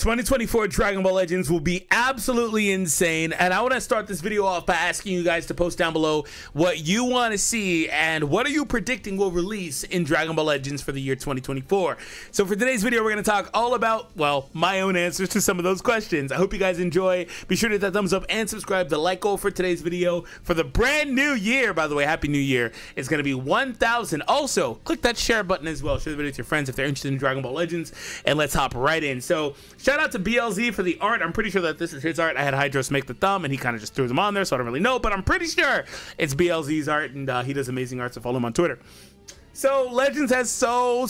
2024 Dragon Ball Legends will be absolutely insane, and I want to start this video off by asking you guys to post down below what you want to see and what are you predicting will release in Dragon Ball Legends for the year 2024. So for today's video, we're going to talk all about, well, my own answers to some of those questions. I hope you guys enjoy. Be sure to hit that thumbs up and subscribe. The like goal for today's video for the brand new year, by the way, Happy New Year, is going to be 1,000. Also, click that share button as well. Share the video to your friends if they're interested in Dragon Ball Legends, and let's hop right in. So shout out to BLZ for the art. I'm pretty sure that this is his art. I had Hydros make the thumb, and he kind of just threw them on there, so I don't really know, but I'm pretty sure it's BLZ's art, and he does amazing art, so follow him on Twitter. So Legends has so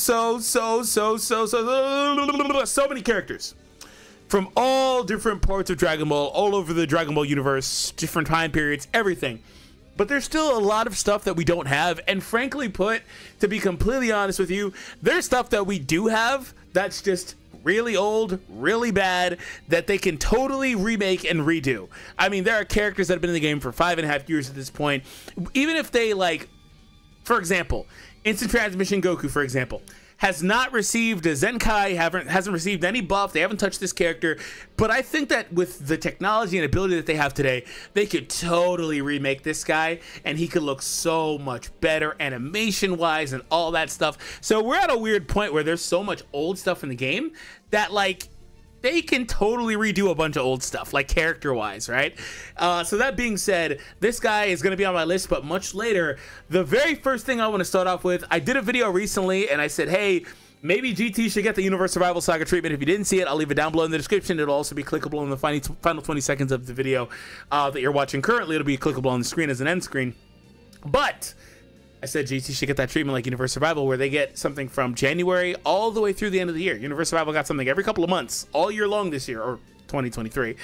many characters from all different parts of Dragon Ball, all over the Dragon Ball universe, different time periods, everything. But there's still a lot of stuff that we don't have, and frankly put, to be completely honest with you, there's stuff that we do have that's just really old, really bad, that they can totally remake and redo. I mean, there are characters that have been in the game for 5.5 years at this point. Even if they, like, for example, Instant Transmission Goku, for example, has not received a Zenkai, hasn't received any buff, they haven't touched this character, but I think that with the technology and ability that they have today, they could totally remake this guy, and he could look so much better animation-wise and all that stuff. So we're at a weird point where there's so much old stuff in the game that, like, they can totally redo a bunch of old stuff, like character-wise, right? So that being said, this guy is going to be on my list, but much later. The very first thing I want to start off with, I did a video recently, and I said, hey, maybe GT should get the Universe Survival Saga treatment. If you didn't see it, I'll leave it down below in the description. It'll also be clickable in the final 20 seconds of the video that you're watching currently. It'll be clickable on the screen as an end screen. But I said GT should get that treatment like Universe Survival, where they get something from January all the way through the end of the year. Universe Survival got something every couple of months, all year long this year, or 2023.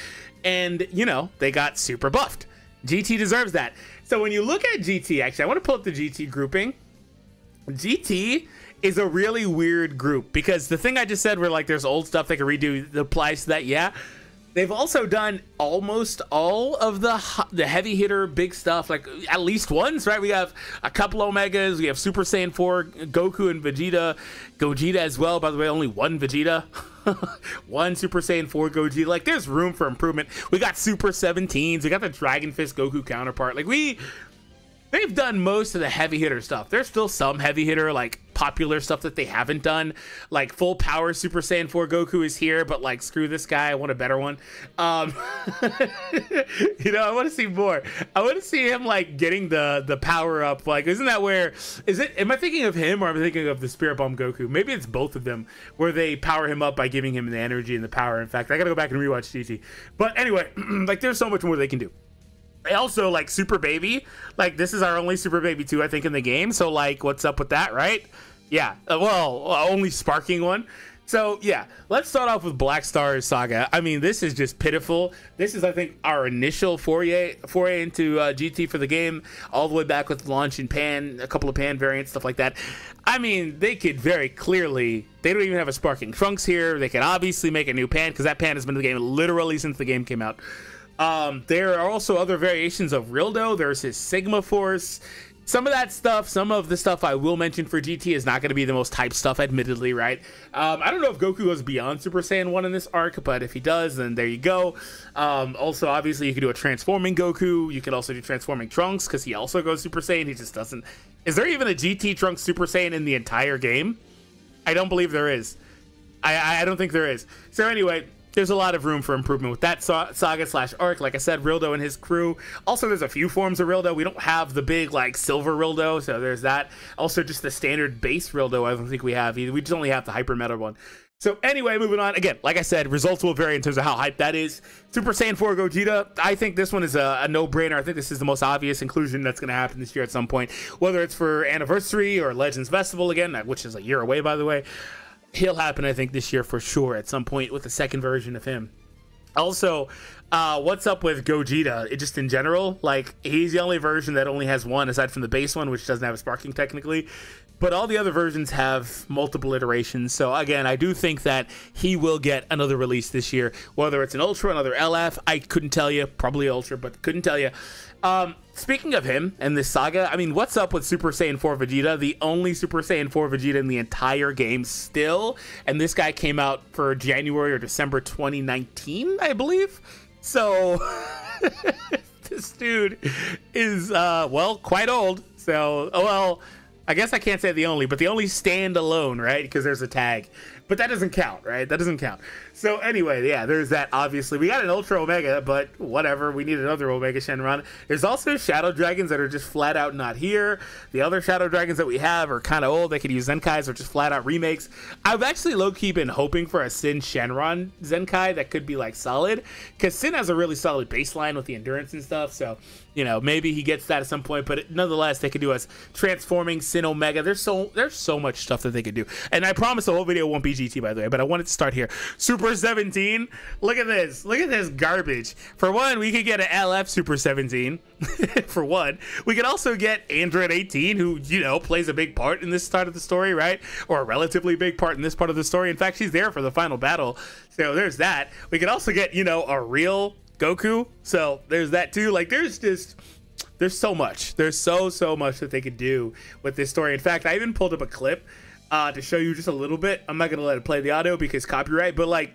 And, you know, they got super buffed. GT deserves that. So when you look at GT, actually, I want to pull up the GT grouping. GT is a really weird group, because the thing I just said where, like, there's old stuff they can redo that applies to that, yeah. They've also done almost all of the heavy hitter big stuff, like at least once, right? We have a couple Omegas. We have Super Saiyan 4, Goku and Vegeta. Gogeta as well, by the way, only one Vegeta. One Super Saiyan 4 Gogeta. Like, there's room for improvement. We got Super 17s. We got the Dragon Fist Goku counterpart. Like, they've done most of the heavy hitter stuff. There's still some heavy hitter, like, popular stuff that they haven't done, like full power Super Saiyan 4 Goku is here, but, like, screw this guy, I want a better one. You know, I want to see more. I want to see him, like, getting the power up. Like, isn't that where, is it, am I thinking of him, or am I thinking of the Spirit Bomb Goku? Maybe it's both of them, where they power him up by giving him the energy and the power. In fact, I gotta go back and rewatch GT. But anyway, like, there's so much more they can do. Also, like, Super Baby, like, this is our only Super Baby 2, I think, in the game, so, like, what's up with that, right? Yeah, well, only sparking one. So yeah, let's start off with Black Star Saga. I mean, this is just pitiful. This is, I think, our initial foray into GT for the game, all the way back with launch in Pan, a couple of Pan variants, stuff like that. I mean, they could very clearly, they don't even have a sparking Trunks here. They could obviously make a new Pan, because that Pan has been in the game literally since the game came out. There are also other variations of Rildo. There's his Sigma Force. Some of that stuff, some of the stuff I will mention for GT is not going to be the most hyped stuff, admittedly, right? I don't know if Goku goes beyond Super Saiyan 1 in this arc, but if he does, then there you go. Also, obviously, you could do a transforming Goku. You could also do transforming Trunks, because he also goes Super Saiyan. He just doesn't. Is there even a GT Trunks Super Saiyan in the entire game? I don't believe there is. I don't think there is. So anyway, there's a lot of room for improvement with that saga/arc. Like I said, Rildo and his crew. Also, there's a few forms of Rildo. We don't have the big, like, silver Rildo, so there's that. Also, just the standard base Rildo, I don't think we have either. We just only have the hyper metal one. So anyway, moving on. Again, like I said, results will vary in terms of how hype that is. Super Saiyan 4 Gogeta, I think this one is a no-brainer. I think this is the most obvious inclusion that's going to happen this year at some point, whether it's for Anniversary or Legends Festival again, which is a year away, by the way. He'll happen, I think, this year for sure at some point with the second version of him. Also, what's up with Gogeta? It just in general, like, he's the only version that only has one aside from the base one, which doesn't have a sparking technically. But all the other versions have multiple iterations. So again, I do think that he will get another release this year. Whether it's an Ultra, another LF, I couldn't tell you. Probably Ultra, but couldn't tell you. Speaking of him and this saga, I mean, what's up with Super Saiyan 4 Vegeta? The only Super Saiyan 4 Vegeta in the entire game still. And this guy came out for January or December 2019, I believe. So this dude is, well, quite old. So, oh well... I guess I can't say the only, but the only standalone, right? Because there's a tag. But that doesn't count, right? That doesn't count. So anyway, yeah, there's that, obviously. We got an Ultra Omega, but whatever. We need another Omega Shenron. There's also Shadow Dragons that are just flat out not here. The other Shadow Dragons that we have are kind of old. They could use Zenkais or just flat out remakes. I've actually low-key been hoping for a Sin Shenron Zenkai that could be, like, solid. Because Sin has a really solid baseline with the endurance and stuff. So, you know, maybe he gets that at some point. But nonetheless, they could do us transforming Sin Omega. There's so much stuff that they could do. And I promise the whole video won't be GT, by the way, but I wanted to start here. Super 17, look at this. Look at this garbage. For one, we could get an LF Super 17. For one, we could also get Android 18, who, you know, plays a big part in this start of the story, right? Or a relatively big part in this part of the story. In fact, she's there for the final battle. So there's that. We could also get, you know, a real Goku. So there's that too. Like, there's just... there's so much. There's so much that they could do with this story. In fact, I even pulled up a clip to show you just a little bit. I'm not gonna let it play the audio because copyright, but like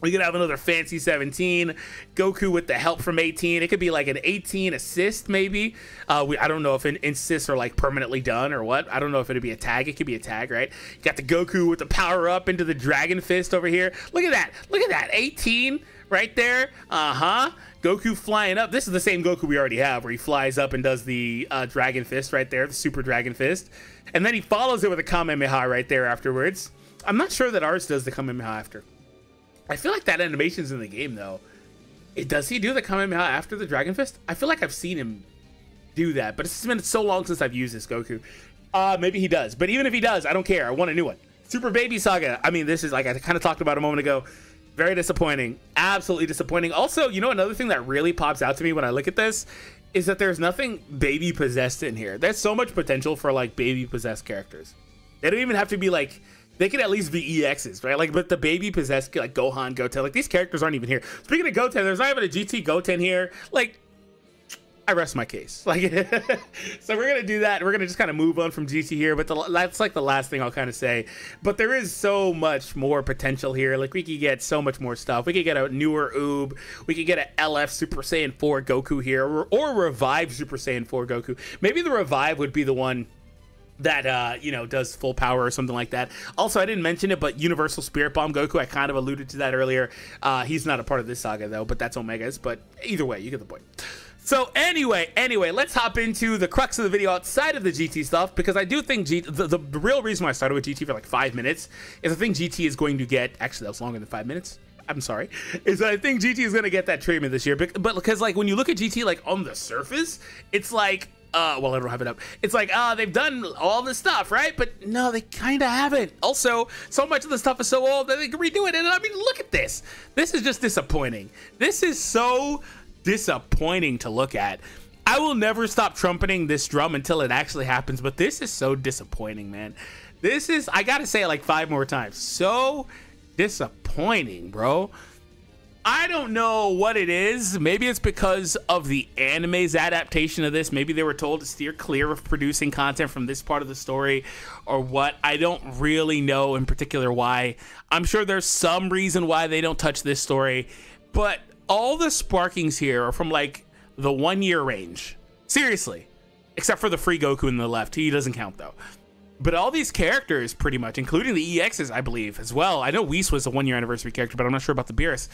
we could have another fancy 17 Goku with the help from 18. It could be like an 18 assist, maybe. I don't know if assists are like permanently done or what. I don't know if it'd be a tag. It could be a tag, right? You got the Goku with the power up into the Dragon Fist over here. Look at that. Look at that. 18 right there. Uh-huh. Goku flying up. This is the same Goku we already have, where he flies up and does the Dragon Fist right there, the Super Dragon Fist. And then he follows it with a Kamehameha right there afterwards. I'm not sure that ours does the Kamehameha after. I feel like that animation's in the game, though. Does he do the Kamehameha after the Dragon Fist? I feel like I've seen him do that, but it's been so long since I've used this Goku. Maybe he does, but even if he does, I don't care. I want a new one. Super Baby Saga. I mean, this is like I kind of talked about a moment ago. Very disappointing. Absolutely disappointing. Also, you know, another thing that really pops out to me when I look at this is that there's nothing baby possessed in here. There's so much potential for like baby possessed characters. They don't even have to be like, they could at least be EXs, right? Like, but the baby possessed, like Gohan, Goten, like these characters aren't even here. Speaking of Goten, there's not even a GT Goten here. Like, I rest my case. Like, so we're gonna do that. We're gonna just kind of move on from GT here, but that's like the last thing I'll kind of say. But there is so much more potential here. Like, we could get so much more stuff. We could get a newer Oob. We could get an LF Super Saiyan 4 Goku here, or revive Super Saiyan 4 Goku. Maybe the revive would be the one that you know, does full power or something like that. Also, I didn't mention it, but Universal Spirit Bomb Goku, I kind of alluded to that earlier. He's not a part of this saga though, but that's Omega's. But either way, you get the point. So anyway, let's hop into the crux of the video outside of the GT stuff, because I do think the real reason why I started with GT for like 5 minutes is I think GT is going to get, actually that was longer than 5 minutes, I'm sorry, is I think GT is going to get that treatment this year, but because like when you look at GT like on the surface, it's like, well, I don't have it up. It's like, they've done all this stuff, right? But no, they kind of haven't. Also, so much of the stuff is so old that they can redo it. And I mean, look at this. This is just disappointing. This is so disappointing to look at. I will never stop trumpeting this drum until it actually happens, but this is so disappointing, man. This is, I gotta say it like 5 more times, so disappointing, bro. I don't know what it is. Maybe it's because of the anime's adaptation of this. Maybe they were told to steer clear of producing content from this part of the story or what. I don't really know in particular why. I'm sure there's some reason why they don't touch this story, but all the sparkings here are from like the 1 year range. Seriously. Except for the free Goku in the left. He doesn't count though. But all these characters pretty much, including the EXs, I believe, as well. I know Whis was a 1 year anniversary character, but I'm not sure about the Beerus.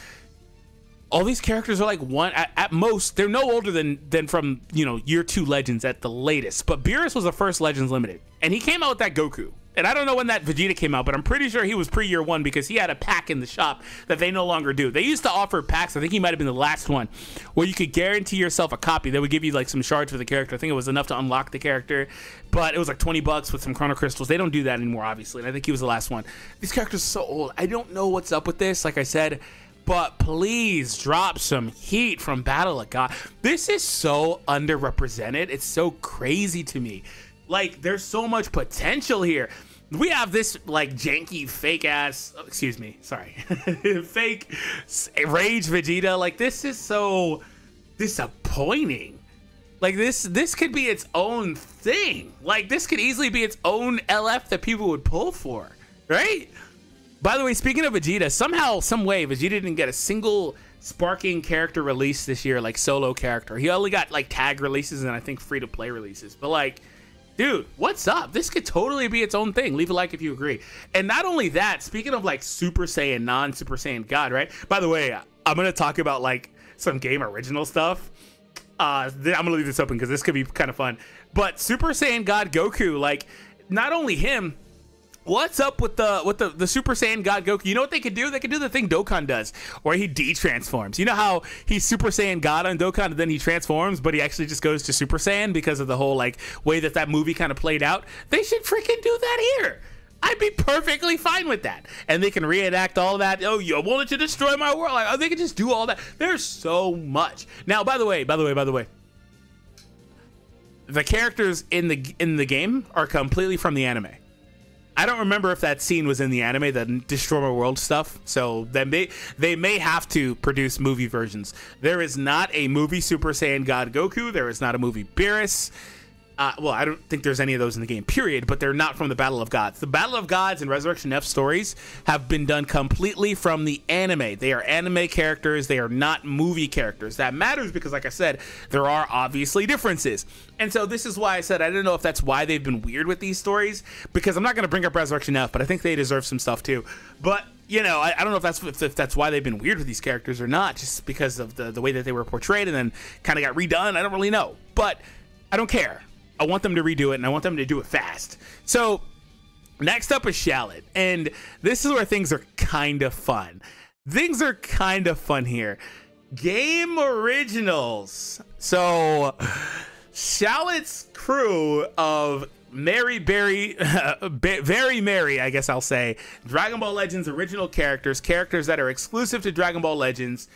All these characters are like one, at most, they're no older than from, you know, year 2 Legends at the latest. But Beerus was the first Legends Limited. And he came out with that Goku. And I don't know when that Vegeta came out, but I'm pretty sure he was pre-year 1 because he had a pack in the shop that they no longer do. They used to offer packs, I think he might have been the last one, where you could guarantee yourself a copy. They would give you like some shards for the character. I think it was enough to unlock the character, but it was like 20 bucks with some Chrono Crystals. They don't do that anymore, obviously, and I think he was the last one. These characters are so old. I don't know what's up with this, like I said, but please drop some heat from Battle of Gods. This is so underrepresented. It's so crazy to me. Like, there's so much potential here. We have this, like, janky, fake-ass... Oh, excuse me. Sorry. Fake Rage Vegeta. Like, this is so disappointing. Like, this could be its own thing. Like, this could easily be its own LF that people would pull for. Right? By the way, speaking of Vegeta, somehow, some way, Vegeta didn't get a single sparking character release this year, like, solo character. He only got, like, tag releases and, I think, free-to-play releases. But, like... Dude, what's up? This could totally be its own thing. Leave a like if you agree. And not only that, speaking of like Super Saiyan, non-Super Saiyan God, right? By the way, I'm going to talk about like some game original stuff. I'm going to leave this open because this could be kind of fun. But Super Saiyan God Goku, like not only him, what's up with the Super Saiyan God Goku? You know what they could do? They could do the thing Dokkan does, where he de-transforms. You know how he's Super Saiyan God on Dokkan, and then he transforms, but he actually just goes to Super Saiyan because of the whole like way that that movie kind of played out. They should freaking do that here. I'd be perfectly fine with that. And they can reenact all that. Oh, you wanted to destroy my world. Like, oh, they can just do all that. There's so much. Now, by the way. The characters in the game are completely from the anime. I don't remember if that scene was in the anime, the Destroy My World stuff. So then they may have to produce movie versions. There is not a movie Super Saiyan God Goku. There is not a movie Beerus. Well, I don't think there's any of those in the game, period. But they're not from the Battle of Gods. The Battle of Gods and Resurrection F stories have been done completely from the anime. They are anime characters. They are not movie characters. That matters because, like I said, there are obviously differences. And so this is why I said I don't know if that's why they've been weird with these stories. Because I'm not going to bring up Resurrection F, but I think they deserve some stuff too. But, you know, I don't know if that's why they've been weird with these characters or not. Just because of the way that they were portrayed and then kind of got redone. I don't really know. But I don't care. I want them to redo it, and I want them to do it fast. So, next up is Shallot, and this is where things are kind of fun. Things are kind of fun here. Game originals. So, Shallot's crew of Mary Berry, Very Mary, I guess I'll say, Dragon Ball Legends original characters, characters that are exclusive to Dragon Ball Legends,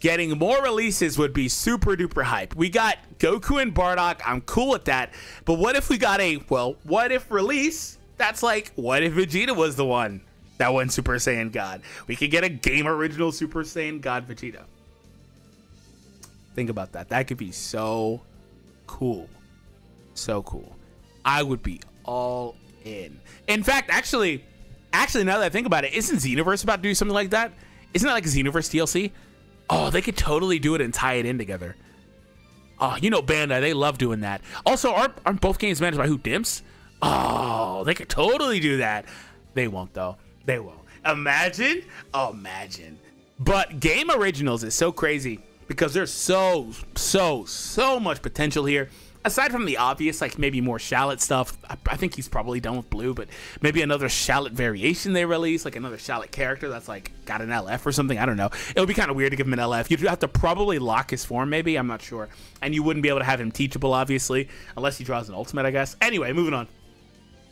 getting more releases would be super duper hype. We got Goku and Bardock. I'm cool with that. But what if we got what if release? That's like, what if Vegeta was the one that went Super Saiyan God? We could get a game original Super Saiyan God Vegeta. Think about that. That could be so cool. So cool. I would be all in. In fact, actually, now that I think about it, isn't Xenoverse about to do something like that? Isn't that like a Xenoverse DLC? Oh, they could totally do it and tie it in together. Oh, you know Bandai, they love doing that. Also, aren't both games managed by Who Dimps? Oh, they could totally do that. They won't, though. They won't. Imagine? Oh, imagine. But game originals is so crazy because there's so much potential here. Aside from the obvious, like maybe more Shallot stuff, I think he's probably done with Blue, but maybe another Shallot variation they release, like another Shallot character that's like got an LF or something. I don't know. It would be kind of weird to give him an LF. You'd have to probably lock his form, maybe. I'm not sure. And you wouldn't be able to have him teachable, obviously, unless he draws an ultimate, I guess. Anyway, moving on.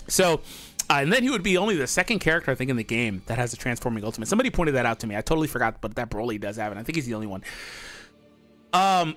So, and then he would be only the second character, I think, in the game that has a transforming ultimate. Somebody pointed that out to me. I totally forgot, but that Broly does have it. I think he's the only one.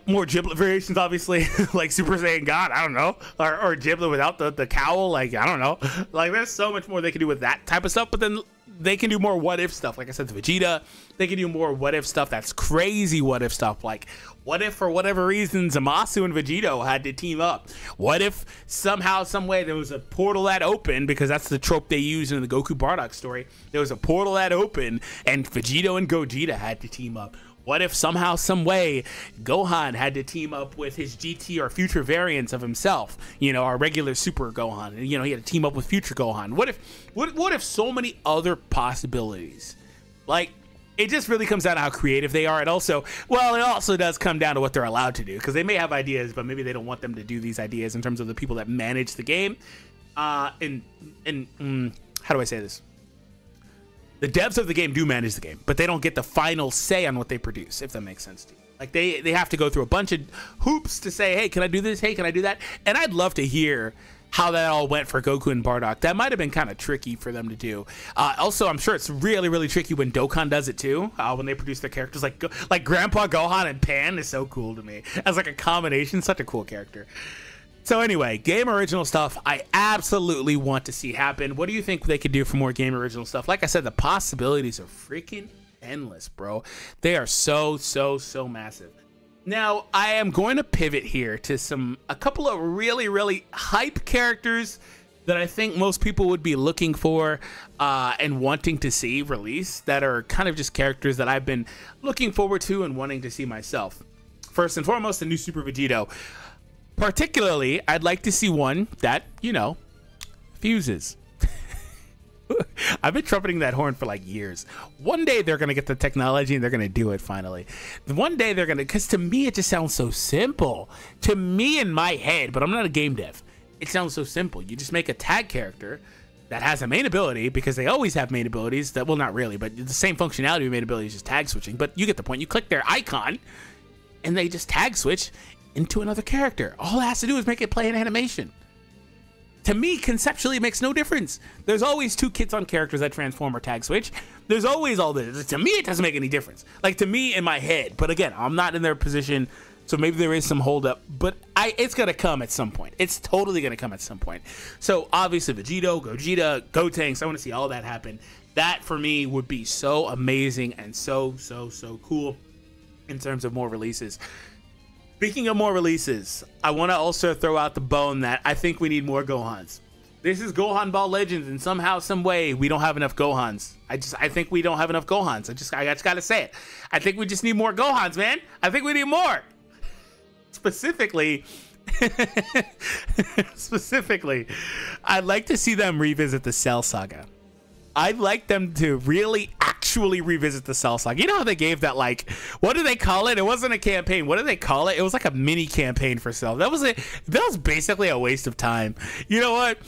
More Giblet variations, obviously, like Super Saiyan God, I don't know, or Giblet without the cowl, like, I don't know. Like, there's so much more they can do with that type of stuff, but then they can do more what-if stuff. Like I said, the Vegeta, they can do more what-if stuff. That's crazy what-if stuff. Like, what if, for whatever reason, Zamasu and Vegito had to team up? What if somehow, some way, there was a portal that opened, because that's the trope they use in the Goku Bardock story. There was a portal that opened, and Vegito and Gogeta had to team up. What if somehow, some way, Gohan had to team up with his GT or future variants of himself? You know, our regular Super Gohan. You know, he had to team up with future Gohan. What if so many other possibilities? Like, it just really comes down to how creative they are. And also, well, it also does come down to what they're allowed to do. Because they may have ideas, but maybe they don't want them to do these ideas in terms of the people that manage the game. How do I say this? The devs of the game do manage the game, but they don't get the final say on what they produce, if that makes sense to you. Like, they have to go through a bunch of hoops to say, hey, can I do this? Hey, can I do that? And I'd love to hear how that all went for Goku and Bardock. That might have been kind of tricky for them to do. Also, I'm sure it's really, really tricky when Dokkan does it, too, when they produce their characters. Like Grandpa Gohan and Pan is so cool to me. As, like, a combination, such a cool character. So anyway, game original stuff I absolutely want to see happen. What do you think they could do for more game original stuff? Like I said, the possibilities are freaking endless, bro. They are so massive. Now I am going to pivot here to a couple of really hype characters that I think most people would be looking for and wanting to see release, that are kind of just characters that I've been looking forward to and wanting to see myself. First and foremost, the new Super Vegito. Particularly, I'd like to see one that, you know, fuses. I've been trumpeting that horn for like years. One day they're going to get the technology and they're going to do it finally. One day they're going to, because to me it just sounds so simple. To me in my head, but I'm not a game dev. It sounds so simple. You just make a tag character that has a main ability, because they always have main abilities that, well, not really, but the same functionality of main ability is just tag switching. But you get the point. You click their icon and they just tag switch into another character. All it has to do is make it play an animation. To me, conceptually, it makes no difference. There's always two kids on characters that transform or tag switch. There's always all this. To me, it doesn't make any difference. Like, to me, in my head. But again, I'm not in their position, so maybe there is some holdup. But it's going to come at some point. It's totally going to come at some point. So, obviously, Vegito, Gogeta, Gotenks, I want to see all that happen. That, for me, would be so amazing and so cool in terms of more releases. Speaking of more releases, I want to also throw out the bone that I think we need more Gohans. This is Gohan Ball Legends, and somehow, some way, we don't have enough Gohans. I think we don't have enough Gohans. I just gotta say it. I think we just need more Gohans, man. I think we need more. Specifically, I'd like to see them revisit the Cell Saga. I'd like them to really actually revisit the Cell Saga. You know how they gave that, like, what do they call it? It wasn't a campaign. What do they call it? It was like a mini campaign for Cell. That was basically a waste of time. You know what?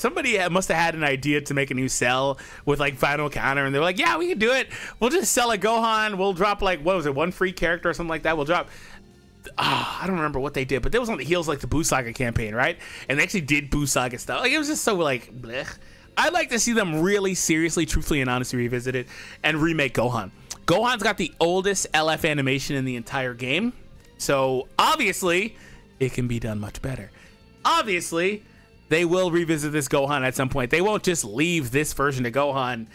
Somebody must have had an idea to make a new Cell with like Final Counter, and they were like, yeah, we can do it. We'll just sell a Gohan. We'll drop like, what was it? One free character or something like that. We'll drop. I don't remember what they did, but that was on the heels like the Buu Saga campaign, right? And they actually did Buu Saga stuff. Like, it was just so like, blech. I'd like to see them really seriously, truthfully, and honestly revisit it and remake Gohan. Gohan's got the oldest LF animation in the entire game, so obviously it can be done much better. Obviously, they will revisit this Gohan at some point. They won't just leave this version of Gohan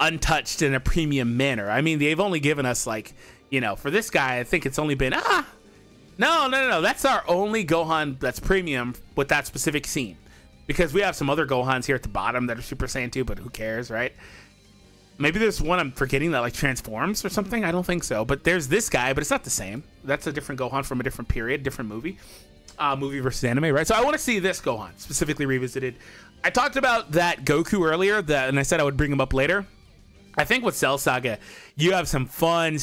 untouched in a premium manner. I mean, they've only given us like, you know, for this guy, I think it's only been, no. That's our only Gohan that's premium with that specific scene. Because we have some other Gohans here at the bottom that are Super Saiyan 2, but who cares, right? Maybe there's one I'm forgetting that, like, transforms or something. I don't think so. But there's this guy, but it's not the same. That's a different Gohan from a different period, different movie. Movie versus anime, right? So I want to see this Gohan specifically revisited. I talked about that Goku earlier, and I said I would bring him up later. I think with Cell Saga, you have some fun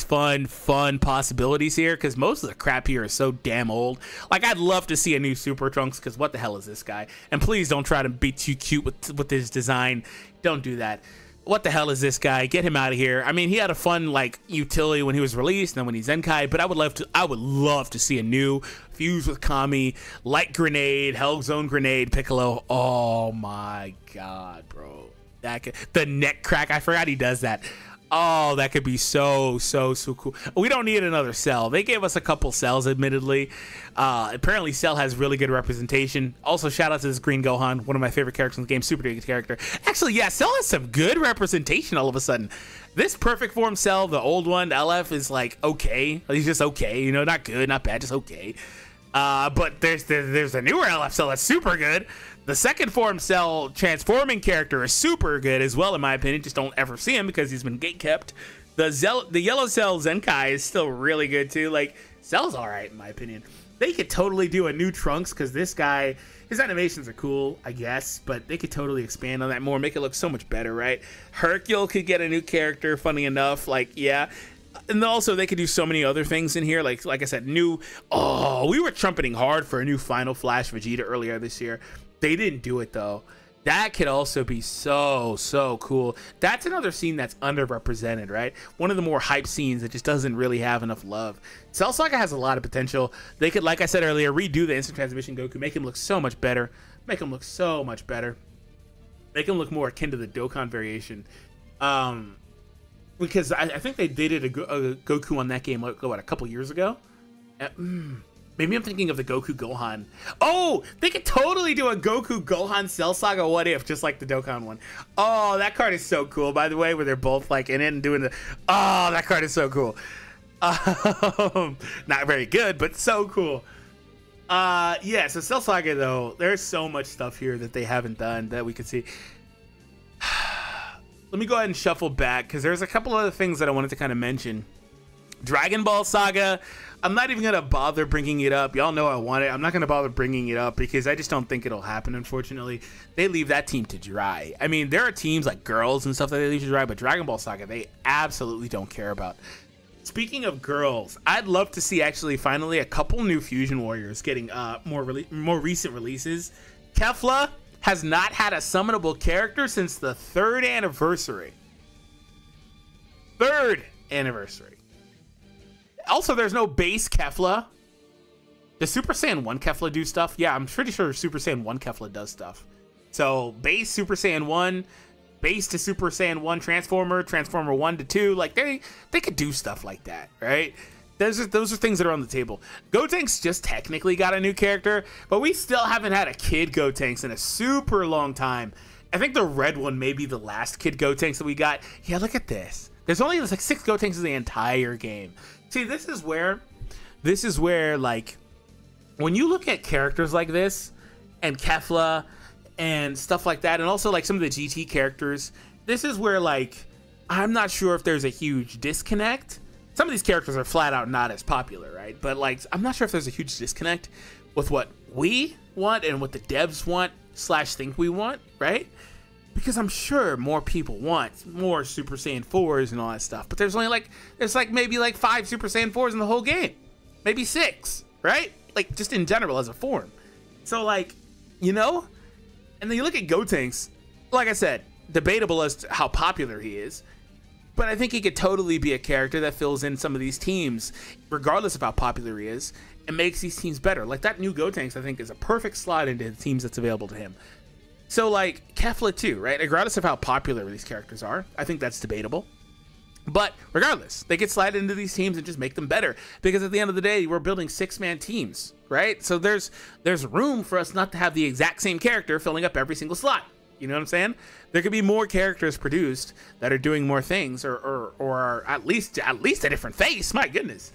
possibilities here, because most of the crap here is so damn old. Like, I'd love to see a new Super Trunks, because what the hell is this guy? And please don't try to be too cute with his design. Don't do that. What the hell is this guy? Get him out of here. I mean, he had a fun, like, utility when he was released and then when he's Zenkai, but I would love to see a new fuse with Kami, Light Grenade, Hell Zone Grenade, Piccolo. Oh my god, bro. The neck crack, I forgot he does that. Oh, that could be so cool. We don't need another Cell. They gave us a couple Cells, admittedly. Apparently Cell has really good representation. Also, shout out to this Green Gohan, one of my favorite characters in the game, super good character. Actually, yeah, Cell has some good representation all of a sudden. This perfect form Cell, the old one, the LF, is like okay. He's just okay, you know, not good, not bad, just okay. But there's a newer LF Cell that's super good. The second form Cell transforming character is super good as well, in my opinion. Just don't ever see him because he's been gatekept. The yellow Cell Zenkai is still really good too. Like, Cell's all right in my opinion. They could totally do a new Trunks, because this guy, his animations are cool, I guess, but they could totally expand on that more, make it look so much better, right? Hercule could get a new character, funny enough, like, yeah. And also, they could do so many other things in here. Like I said, new... Oh, we were trumpeting hard for a new Final Flash Vegeta earlier this year. They didn't do it, though. That could also be so cool. That's another scene that's underrepresented, right? One of the more hype scenes that just doesn't really have enough love. Cell Saga has a lot of potential. They could, like I said earlier, redo the Instant Transmission Goku, make him look so much better. Make him look so much better. Make him look more akin to the Dokkan variation. Because I think they did a Goku on that game, like, what, a couple years ago? Maybe I'm thinking of the Goku Gohan. Oh, they could totally do a Goku Gohan Cell Saga What If, just like the Dokkan one. Oh, that card is so cool, by the way, where they're both like in it and doing the... Oh, that card is so cool. Not very good, but so cool. Yeah, so Cell Saga, though, there's so much stuff here that they haven't done that we could see. Let me go ahead and shuffle back, because there's a couple other things that I wanted to kind of mention. Dragon Ball Saga, I'm not even going to bother bringing it up. Y'all know I want it. I'm not going to bother bringing it up because I just don't think it'll happen, unfortunately. They leave that team to dry. I mean, there are teams like girls and stuff that they leave to dry, but Dragon Ball Saga, they absolutely don't care about. Speaking of girls, I'd love to see actually finally a couple new Fusion Warriors getting more recent releases. Kefla has not had a summonable character since the 3rd anniversary. 3rd anniversary. Also, there's no base Kefla. Does Super Saiyan 1 Kefla do stuff? Yeah, I'm pretty sure Super Saiyan 1 Kefla does stuff. So base Super Saiyan 1, base to Super Saiyan 1 Transformer, Transformer 1 to 2. Like, they could do stuff like that, right? Those are things that are on the table. Gotenks just technically got a new character, but we still haven't had a Kid Gotenks in a super long time. I think the red one may be the last Kid Gotenks that we got. Yeah, look at this. There's only like 6 Gotenks in the entire game. See, this is where, like, when you look at characters like this, and Kefla, and stuff like that, and also, like, some of the GT characters, this is where, like, I'm not sure if there's a huge disconnect. Some of these characters are flat out not as popular, right? But, like, I'm not sure if there's a huge disconnect with what we want and what the devs want / think we want, right? Because I'm sure more people want more Super Saiyan 4s and all that stuff. But there's only, like, there's, like, maybe, like, 5 Super Saiyan 4s in the whole game. Maybe 6, right? Like, just in general as a form. So, like, you know? And then you look at Gotenks. Like I said, debatable as to how popular he is. But I think he could totally be a character that fills in some of these teams, regardless of how popular he is, and makes these teams better. Like, that new Gotenks, I think, is a perfect slot into the teams that's available to him. So, like, Kefla too, right? Regardless of how popular these characters are, I think that's debatable. But regardless, they get slid into these teams and just make them better. Because at the end of the day, we're building 6-man teams, right? So there's room for us not to have the exact same character filling up every single slot. You know what I'm saying? There could be more characters produced that are doing more things, or are at least a different face. My goodness.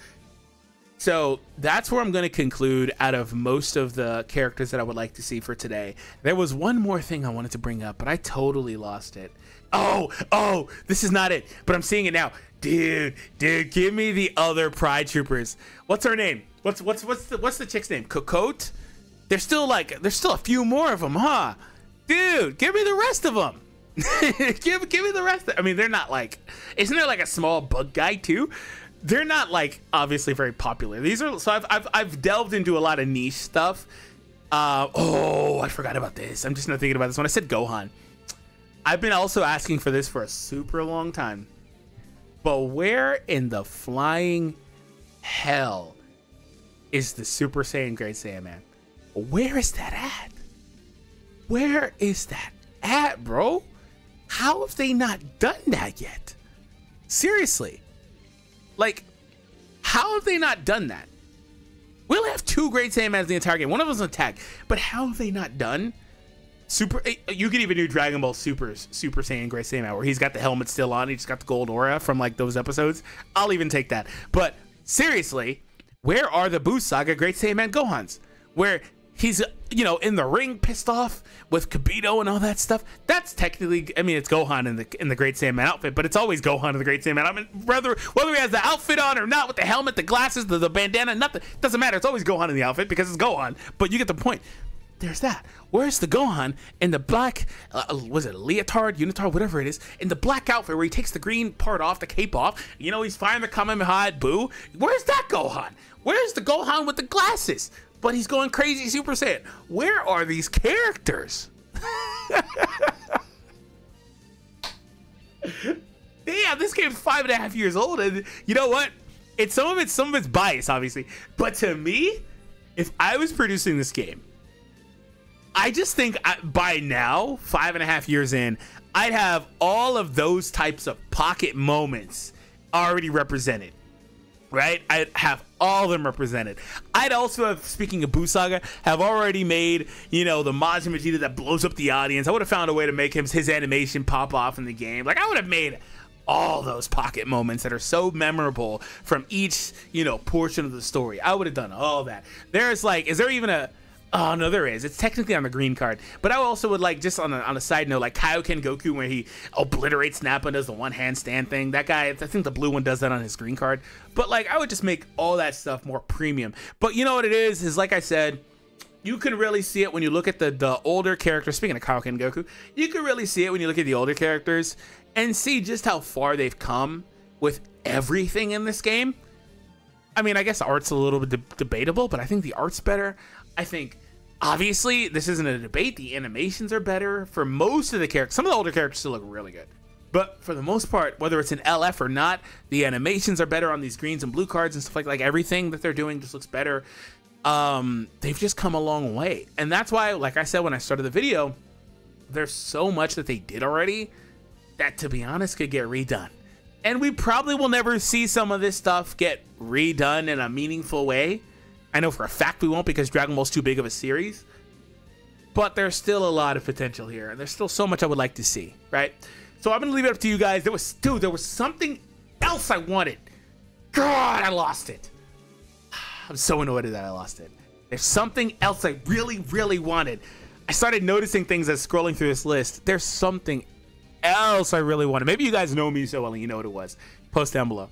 So that's where I'm going to conclude out of most of the characters that I would like to see for today. There was one more thing I wanted to bring up, but I totally lost it. Oh, this is not it, but I'm seeing it now. Dude, give me the other Pride Troopers. What's her name? What's the chick's name? Cocotte? There's still a few more of them, huh? Dude, give me the rest of them. give me the rest of them. I mean, they're not like... Isn't there like a small bug guy too? They're not like obviously very popular. These are... So I've delved into a lot of niche stuff. Oh, I forgot about this. I'm just not thinking about this one. I said Gohan. I've been also asking for this for a super long time. But where in the flying hell is the Super Saiyan Great Saiyaman? Where is that at? Where is that at, bro? How have they not done that yet? Seriously. Like, how have they not done that? We'll have 2 Great Saiyans the entire game. One of them's an attack. But how have they not done Super... You could even do Dragon Ball Super's Super Saiyan Great Saiyan, where he's got the helmet still on. He just got the gold aura from, like, those episodes. I'll even take that. But seriously, where are the Buu Saga Great Saiyan Gohans? Where... He's, you know, in the ring, pissed off with Kabito and all that stuff. That's technically, I mean, it's Gohan in the Great Saiyaman outfit, but it's always Gohan in the Great Saiyaman. I mean, whether he has the outfit on or not, with the helmet, the glasses, the bandana, nothing, doesn't matter. It's always Gohan in the outfit because it's Gohan. But you get the point. There's that. Where's the Gohan in the black? Was it a leotard, unitard, whatever it is? In the black outfit where he takes the green part off, the cape off. You know, he's firing the Kamehameha at Boo. Where's that Gohan? Where's the Gohan with the glasses? But he's going crazy Super Saiyan. Where are these characters? Damn, this game's 5.5 years old, and you know what? It's some of it's biased, obviously. But to me, if I was producing this game, I just think by now, 5.5 years in, I'd have all of those types of pocket moments already represented. right? I'd have all of them represented. I'd also have, speaking of Buu Saga, have already made, you know, the Majin Vegeta that blows up the audience. I would have found a way to make his animation pop off in the game. Like, I would have made all those pocket moments that are so memorable from each, you know, portion of the story. I would have done all that. There's like, is there even a, oh no, there is. It's technically on the green card, but I also would like, just on a side note, like Kaioken Goku when he obliterates Nappa and does the one handstand thing. That guy, I think the blue one does that on his green card. But like, I would just make all that stuff more premium. But you know what it is like I said, you can really see it when you look at the older characters. Speaking of Kaioken Goku, you can really see it when you look at the older characters and see just how far they've come with everything in this game. I mean, I guess art's a little bit debatable, but I think the art's better. I think, obviously, this isn't a debate. The animations are better for most of the characters. Some of the older characters still look really good. But for the most part, whether it's an LF or not, the animations are better on these greens and blue cards and stuff like that. Like, everything that they're doing just looks better. They've just come a long way. And that's why, like I said when I started the video, there's so much that they did already that, to be honest, could get redone. And we probably will never see some of this stuff get redone in a meaningful way. I know for a fact we won't, because Dragon Ball's too big of a series. But there's still a lot of potential here, and there's still so much I would like to see, right? So I'm going to leave it up to you guys. There was something else I wanted. God, I lost it. I'm so annoyed that I lost it. There's something else I really, really wanted. I started noticing things as scrolling through this list. There's something else I really wanted. Maybe you guys know me so well and you know what it was. Post down below.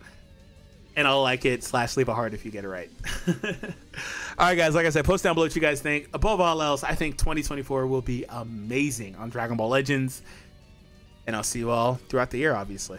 And I'll like it / leave a heart if you get it right. All right, guys. Like I said, post down below what you guys think. Above all else, I think 2024 will be amazing on Dragon Ball Legends. And I'll see you all throughout the year, obviously.